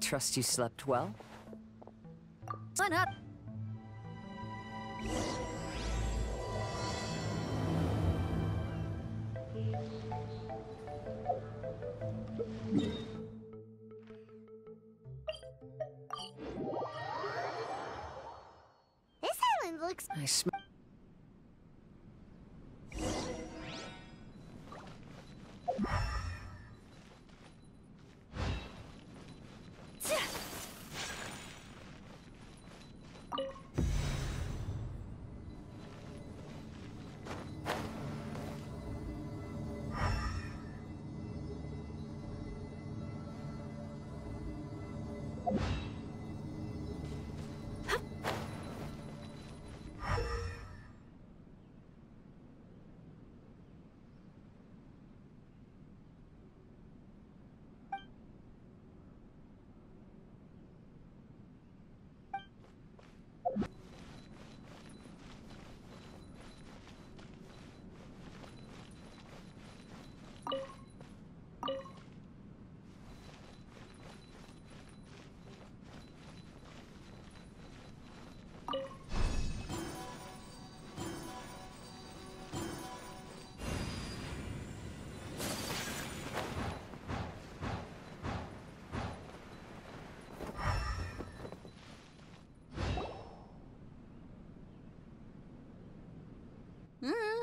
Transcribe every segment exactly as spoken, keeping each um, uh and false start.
Trust you slept well? Sun up! This island looks... I smell...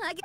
I get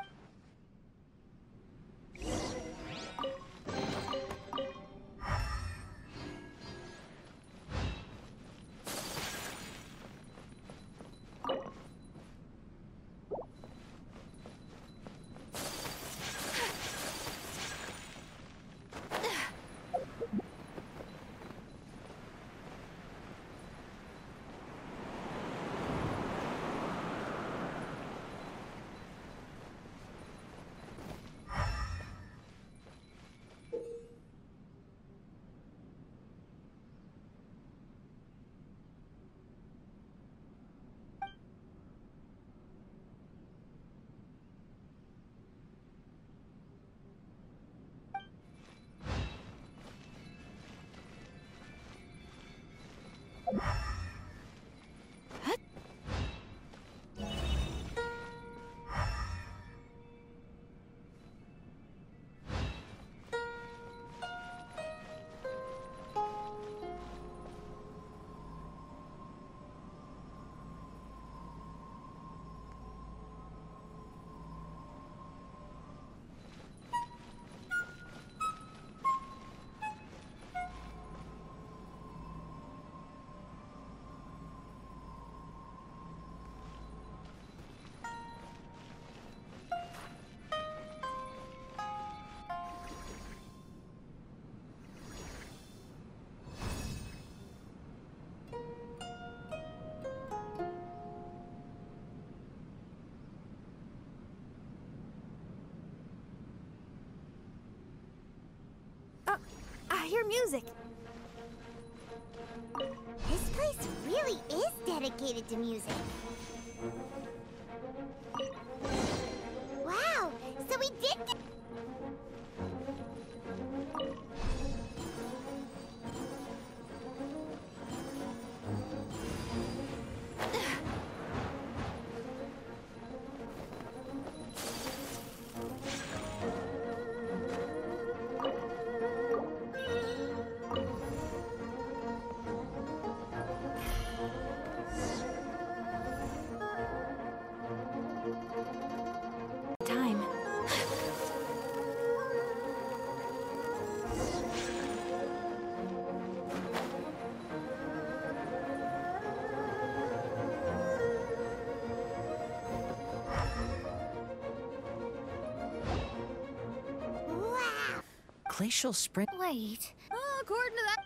I hear music. This place really is dedicated to music. Wow, so we did get... Glacial spring. Wait. Oh, according to that.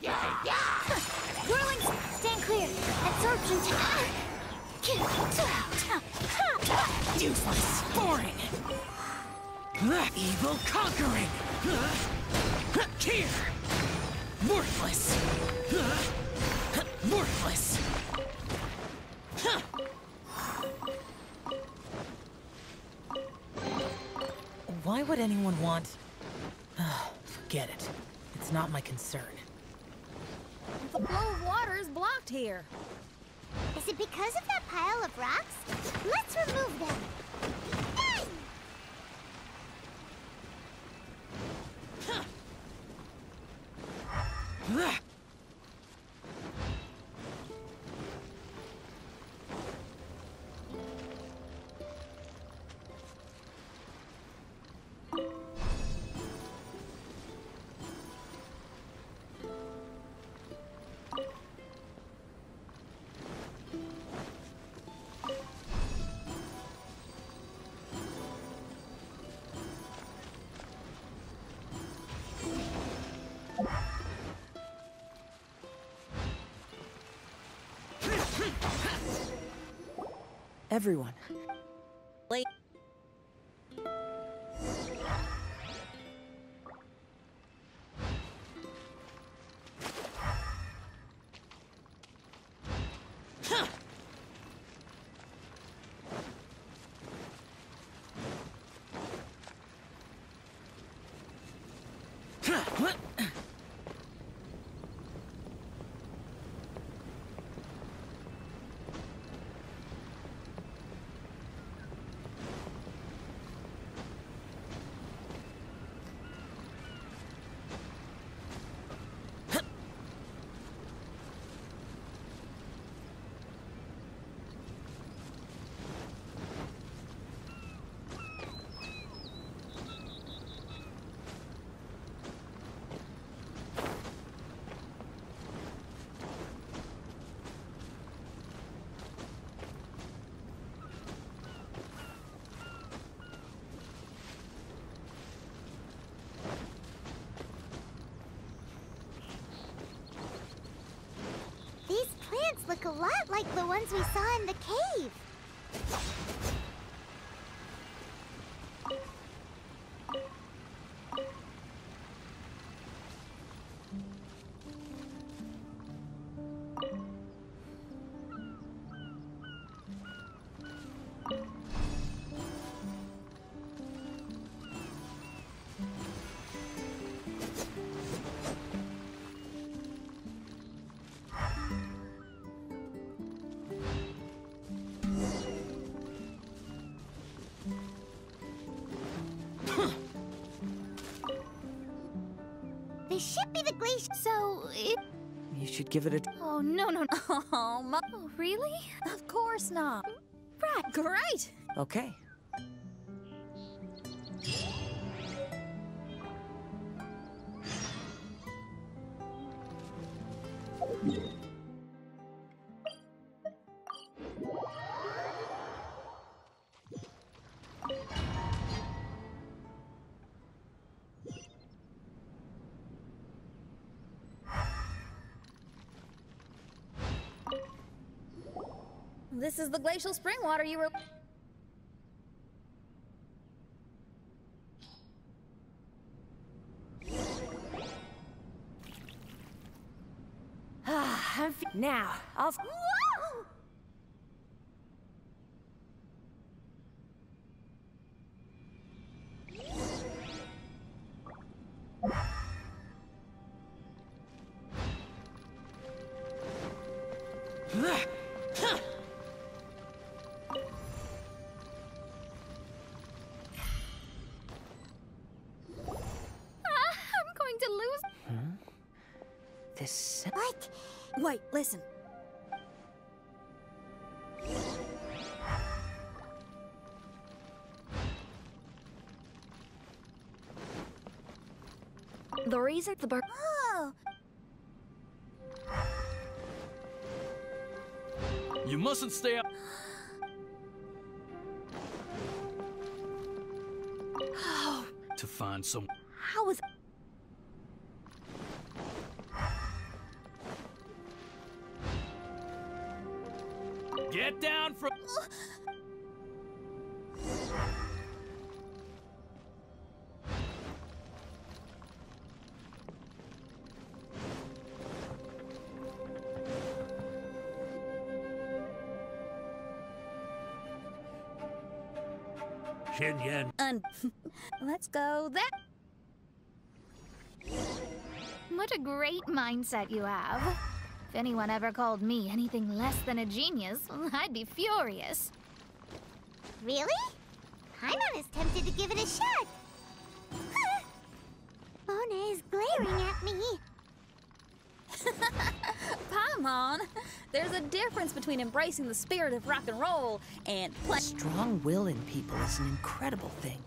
Yeah, yeah. Whirling. Stand clear. Absorption. Useless, boring, evil conquering, here, worthless, worthless. Why would anyone want? Oh, forget it. It's not my concern. The flow of water is blocked here. Is it because of that pile of rocks? Let's remove them. Hey! Huh. Ah. Everyone. Late. Huh. Huh. Look a lot like the ones we saw in the cave. It should be the glacier, so it... You should give it a... Oh, no, no, no. Oh, my... oh, really? Of course not. Right, great. Okay. This is the glacial spring water you were... Ah, I'm f now, I'll... Whoa! What? Wait, listen. The reason the bird. Oh. You mustn't stay up. Oh. To find some. How was? Get down from... Shin Yan. And let's go there. What a great mindset you have. If anyone ever called me anything less than a genius, I'd be furious. Really? Paimon is tempted to give it a shot. Mona is glaring at me. Paimon, there's a difference between embracing the spirit of rock and roll and play. Strong will in people is an incredible thing.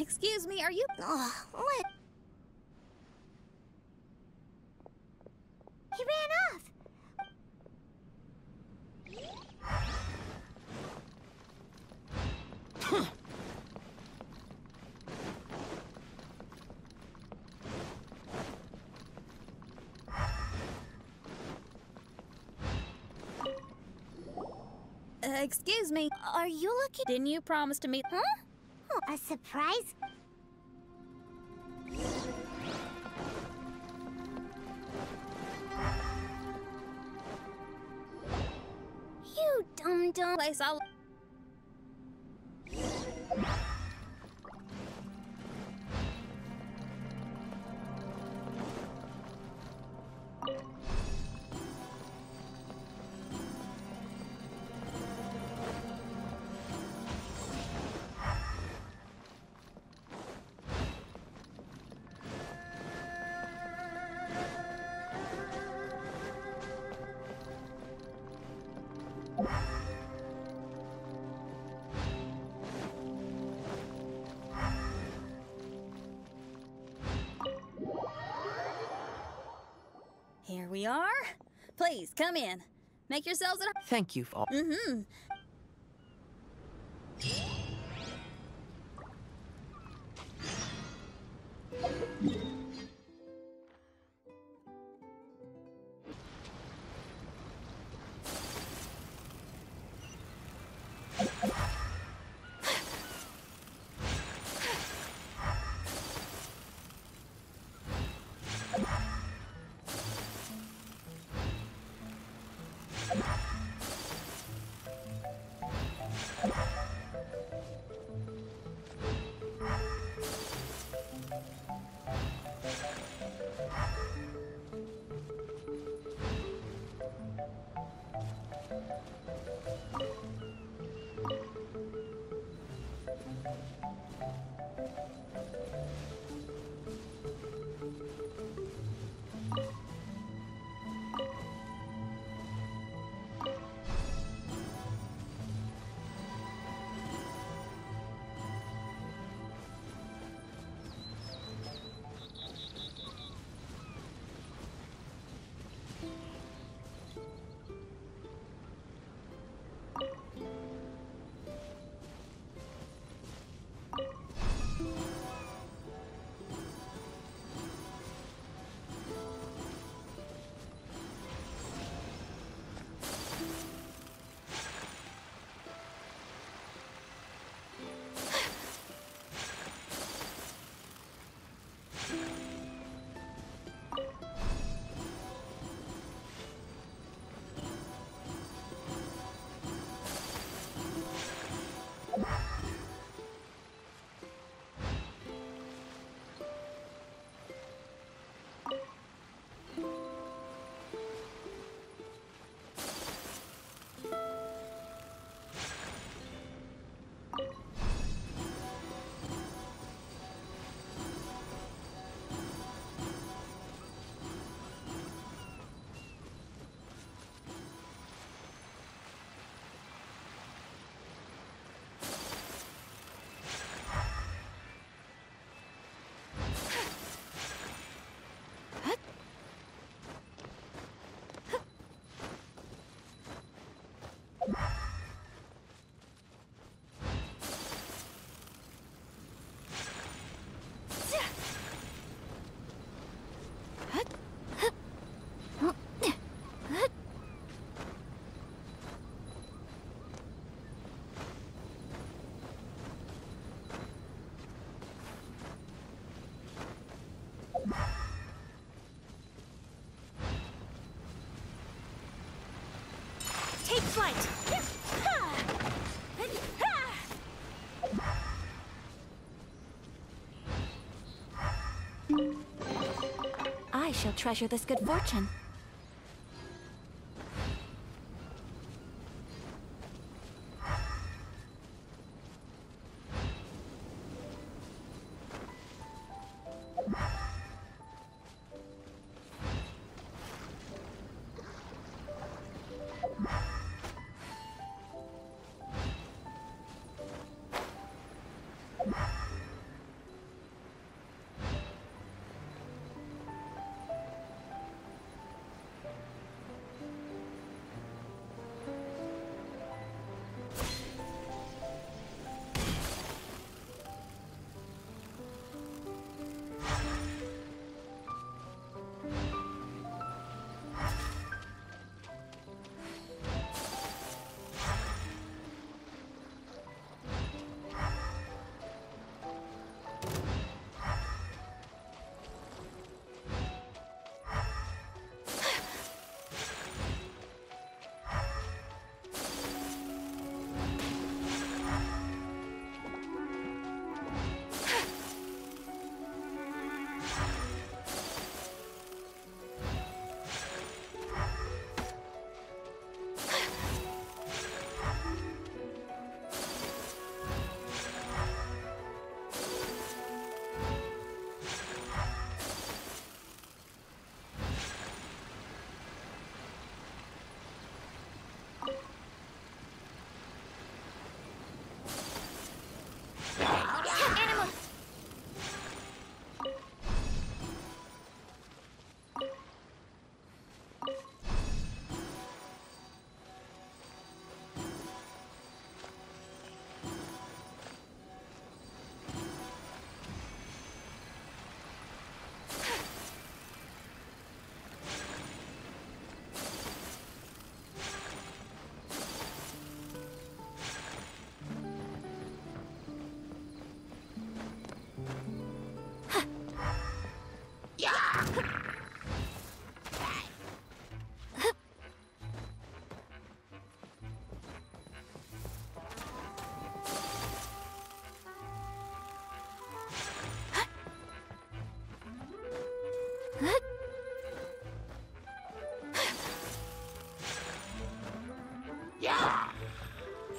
Excuse me, are you? Oh, what? He ran off. Uh, excuse me, are you lucky? Didn't you promise to meet? Huh? Oh, a surprise? You dum-dum place I'll... Here we are. Please come in. Make yourselves at home. Thank you for. Mm-hmm. right. I shall treasure this good fortune.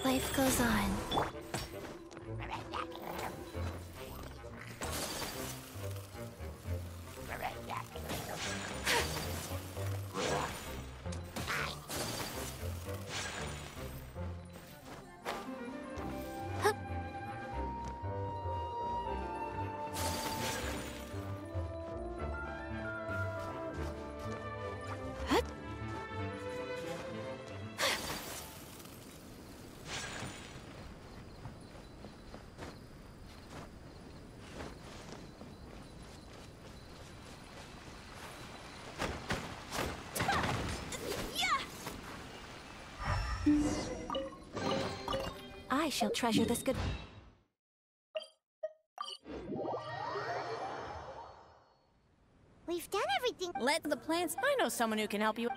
Life goes on. I shall treasure this good. We've done everything. Let the plants. I know someone who can help you.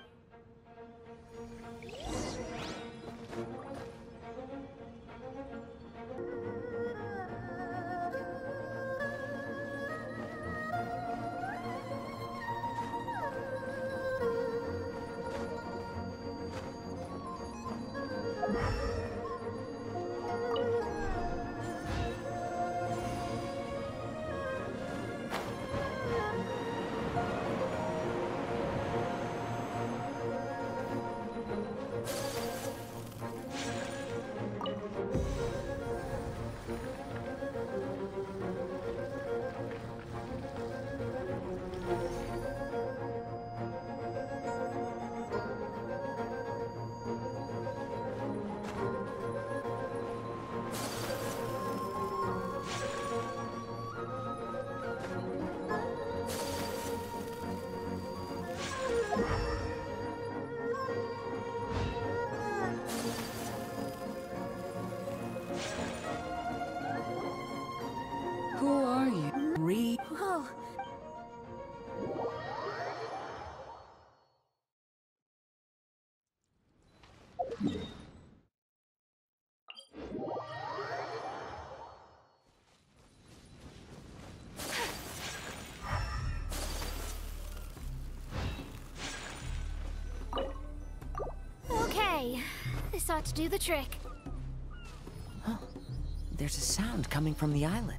sought to do the trick. Huh. There's a sound coming from the island.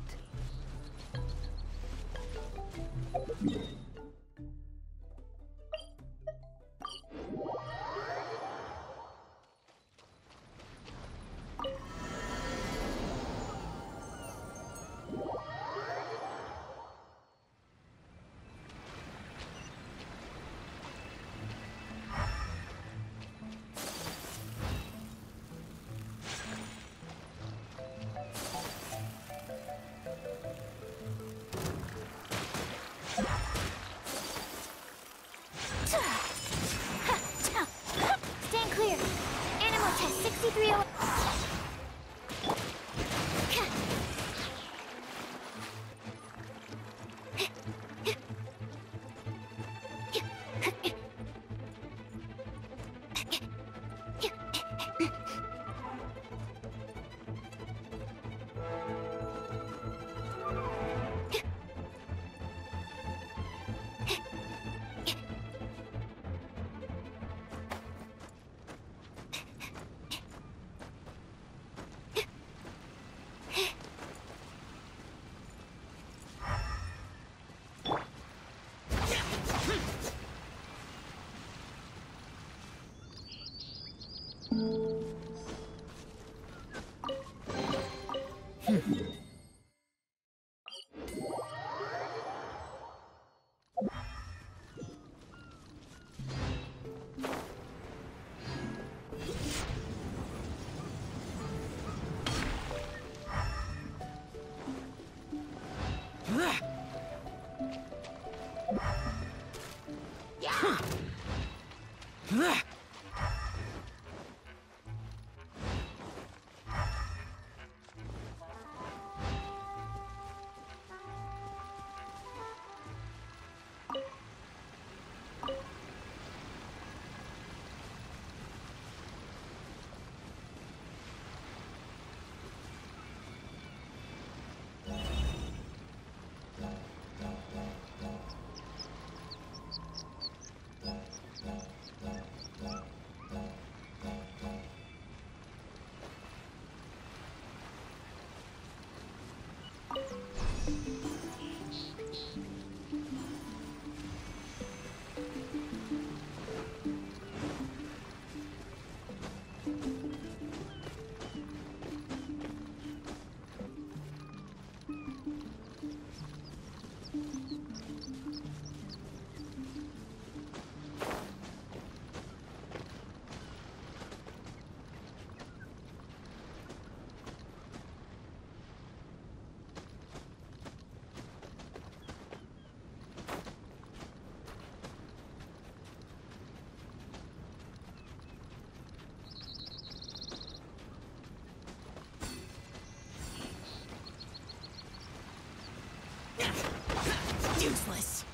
Useless.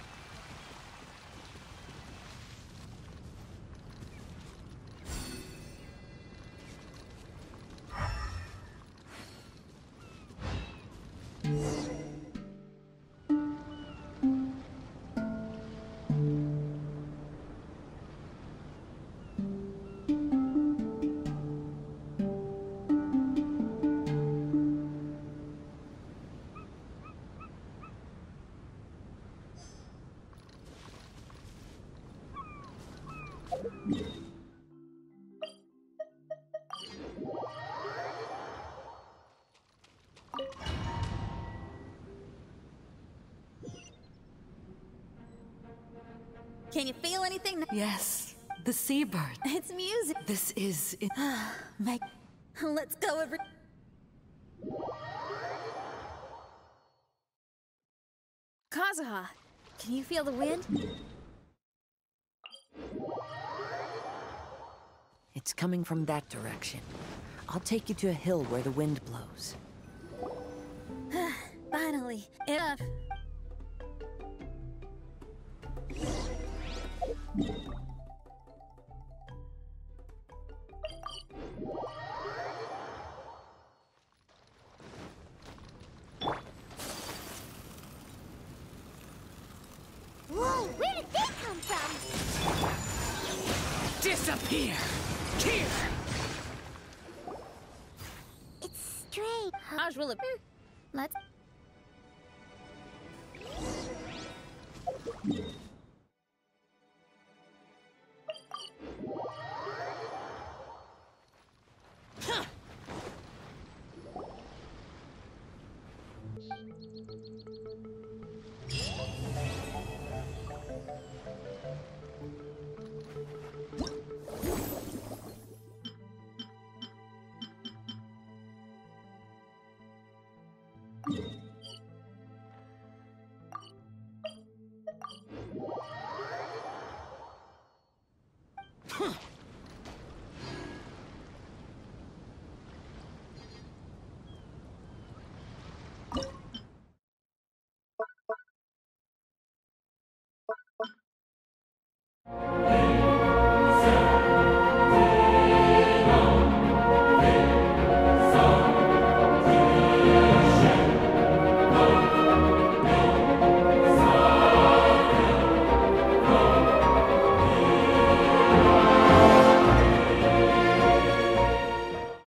Can you feel anything? Yes, the seabird. It's music. This is it. Meg, let's go over. Kazuha, can you feel the wind? It's coming from that direction. I'll take you to a hill where the wind blows. Finally, enough. Disappear! Here! Ajwilla. Let's.